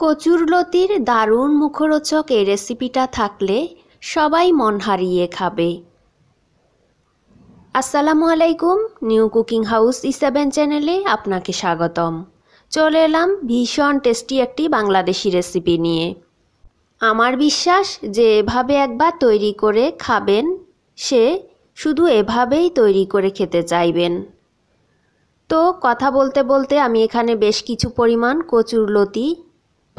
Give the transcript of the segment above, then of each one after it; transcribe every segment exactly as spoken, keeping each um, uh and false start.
কচুরলতির দারুণ মুখরোচক এই রেসিপিটা থাকলে সবাই মন হারিয়ে খাবে। আসসালামু আলাইকুম, new cooking house E seven চ্যানেলে আপনাকে স্বাগতম। চলে এলাম ভীষণ টেস্টি একটি বাংলাদেশি রেসিপি নিয়ে। আমার বিশ্বাস যে এভাবে একবার তৈরি করে খাবেন, সে শুধু এভাবেই তৈরি করে খেতে চাইবেন। তো কথা বলতে বলতে আমি এখানে বেশ কিছু পরিমাণ কচুরলতি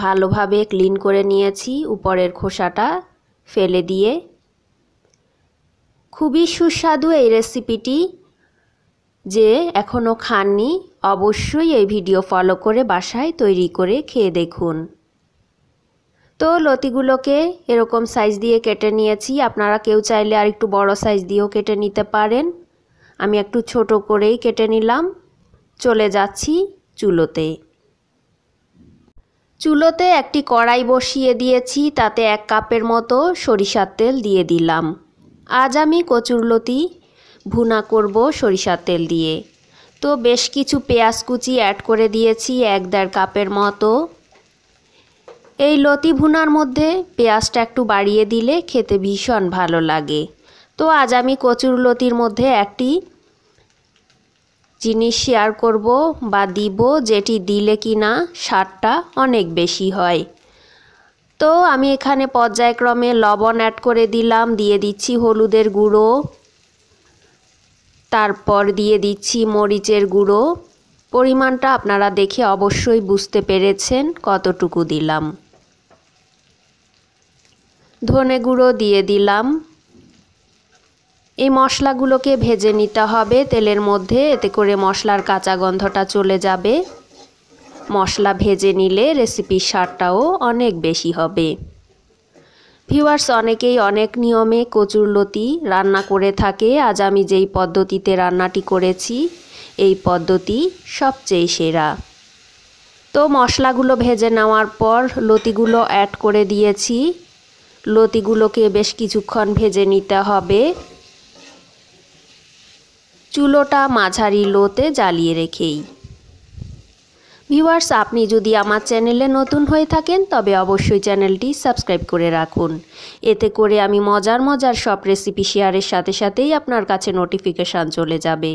ভালোভাবে ক্লিন করে নিয়েছি, উপরের খোসাটা ফেলে দিয়ে। খুবই সুস্বাদু এই রেসিপিটি, যে এখনও খাননি অবশ্যই এই ভিডিও ফলো করে বাসায় তৈরি করে খেয়ে দেখুন। তো লতিগুলোকে এরকম সাইজ দিয়ে কেটে নিয়েছি, আপনারা কেউ চাইলে আর একটু বড় সাইজ দিয়েও কেটে নিতে পারেন। আমি একটু ছোট করেই কেটে নিলাম। চলে যাচ্ছি চুলোতে। চুলোতে একটি কড়াই বসিয়ে দিয়েছি, তাতে এক কাপের মতো সরিষার তেল দিয়ে দিলাম। আজ আমি কচুরলতি ভুনা করব সরিষার তেল দিয়ে। তো বেশ কিছু পেঁয়াজ কুচি অ্যাড করে দিয়েছি, এক দেড় কাপের মতো। এই লতি ভুনার মধ্যে পেঁয়াজটা একটু বাড়িয়ে দিলে খেতে ভীষণ ভালো লাগে। তো আজ আমি কচুরলতির মধ্যে একটি জিনিস শেয়ার করব বা দিব, যেটি দিলে কিনা স্বাদটা অনেক বেশি হয়। তো আমি এখানে পর্যায়ক্রমে লবণ অ্যাড করে দিলাম, দিয়ে দিচ্ছি হলুদের গুঁড়ো, তারপর দিয়ে দিচ্ছি মরিচের গুঁড়ো। পরিমাণটা আপনারা দেখে অবশ্যই বুঝতে পেরেছেন কতটুকু দিলাম। ধনে গুঁড়ো দিয়ে দিলাম। এই মশলাগুলোকে ভেজে নিতে হবে তেলের মধ্যে, এতে করে মশলার কাঁচা গন্ধটা চলে যাবে। মশলা ভেজে নিলে রেসিপির স্বাদটাও অনেক বেশি হবে। ভিউয়ার্স, অনেকেই অনেক নিয়মে কচুরলতি রান্না করে থাকে। আজ আমি যেই পদ্ধতিতে রান্নাটি করেছি, এই পদ্ধতি সবচেয়ে সেরা। তো মশলাগুলো ভেজে নেওয়ার পর লতিগুলো অ্যাড করে দিয়েছি। লতিগুলোকে বেশ কিছুক্ষণ ভেজে নিতে হবে। চুলোটা মাঝারি লোতে জ্বালিয়ে রেখেই। ভিউয়ার্স, আপনি যদি আমার চ্যানেলে নতুন হয়ে থাকেন তবে অবশ্যই চ্যানেলটি সাবস্ক্রাইব করে রাখুন। এতে করে আমি মজার মজার সব রেসিপি শেয়ারের সাথে সাথেই আপনার কাছে নোটিফিকেশান চলে যাবে,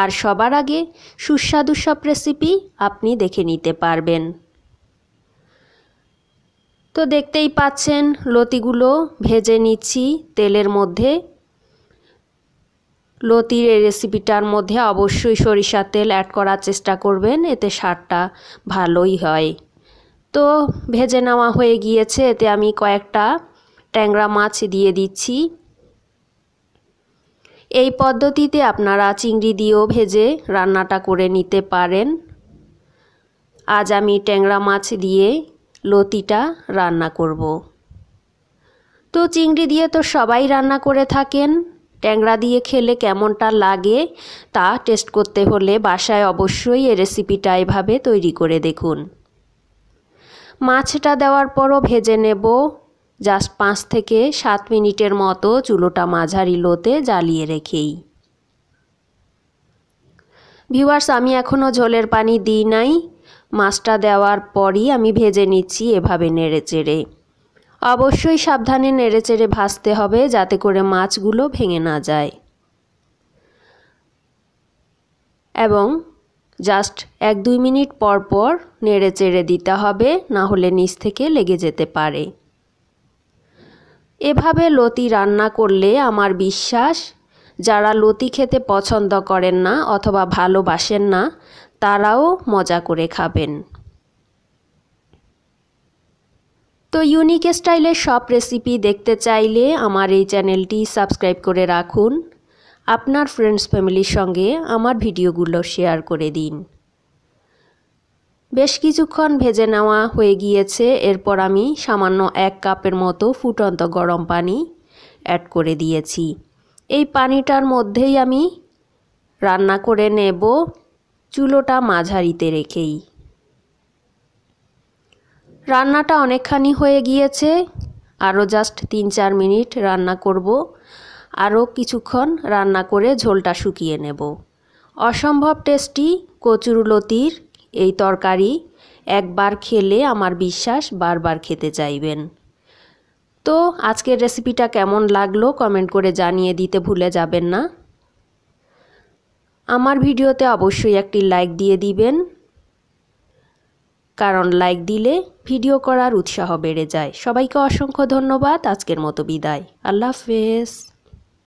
আর সবার আগে সুস্বাদু সব রেসিপি আপনি দেখে নিতে পারবেন। তো দেখতেই পাচ্ছেন লতিগুলো ভেজে নিচ্ছি তেলের মধ্যে। লতির এই রেসিপিটার মধ্যে অবশ্যই সরিষার তেল অ্যাড করার চেষ্টা করবেন, এতে স্বাদটা ভালোই হয়। তো ভেজে নেওয়া হয়ে গিয়েছে, এতে আমি কয়েকটা ট্যাংরা মাছ দিয়ে দিচ্ছি। এই পদ্ধতিতে আপনারা চিংড়ি দিয়েও ভেজে রান্নাটা করে নিতে পারেন। আজ আমি ট্যাংরা মাছ দিয়ে লতিটা রান্না করব। তো চিংড়ি দিয়ে তো সবাই রান্না করে থাকেন, ট্যাংরা দিয়ে খেলে কেমনটা লাগে তা টেস্ট করতে হলে বাসায় অবশ্যই এই রেসিপিটা এভাবে তৈরি করে দেখুন। মাছটা দেওয়ার পরও ভেজে নেব জাস্ট পাঁচ থেকে সাত মিনিটের মতো, চুলোটা মাঝারি লোতে জ্বালিয়ে রেখেই। ভিউয়ার্স, আমি এখনও ঝোলের পানি দিই নাই, মাছটা দেওয়ার পরই আমি ভেজে নিচ্ছি এভাবে নেড়ে চেড়ে। অবশ্যই সাবধানে নেড়েচেড়ে ভাজতে হবে যাতে করে মাছগুলো ভেঙে না যায়, এবং জাস্ট এক দুই মিনিট পর পর নেড়েচেড়ে দিতে হবে, না হলে নিচ থেকে লেগে যেতে পারে। এভাবে লতি রান্না করলে আমার বিশ্বাস যারা লতি খেতে পছন্দ করেন না অথবা ভালোবাসেন না তারাও মজা করে খাবেন। তো ইউনিক স্টাইলের সব রেসিপি দেখতে চাইলে আমার এই চ্যানেলটি সাবস্ক্রাইব করে রাখুন। আপনার ফ্রেন্ডস ফ্যামিলির সঙ্গে আমার ভিডিওগুলো শেয়ার করে দিন। বেশ কিছুক্ষণ ভেজে নেওয়া হয়ে গিয়েছে, এরপর আমি সামান্য এক কাপের মতো ফুটন্ত গরম পানি অ্যাড করে দিয়েছি। এই পানিটার মধ্যেই আমি রান্না করে নেব, চুলোটা মাঝারিতে রেখেই। রান্নাটা অনেকখানি হয়ে গিয়েছে, আরও জাস্ট তিন চার মিনিট রান্না করব। আরও কিছুক্ষণ রান্না করে ঝোলটা শুকিয়ে নেব। অসম্ভব টেস্টি কচুরলতির এই তরকারি एक बार खेले आमार विश्वास बार बार खेते चाइबेन। तो आजकेर रेसिपिटा केमन लागलो कमेंट करे जानिये दिते भूले जाबेन ना। आमार भिडियोते अवश्यई एकटी लाइक दिये दिबेन, कारण लाइक दिले भिडियो करार उत्साह बेड़े जाए। सबाइके असंख्य धन्यवाद। आजकेर मतो बिदाय। आल्लाह हाफेज।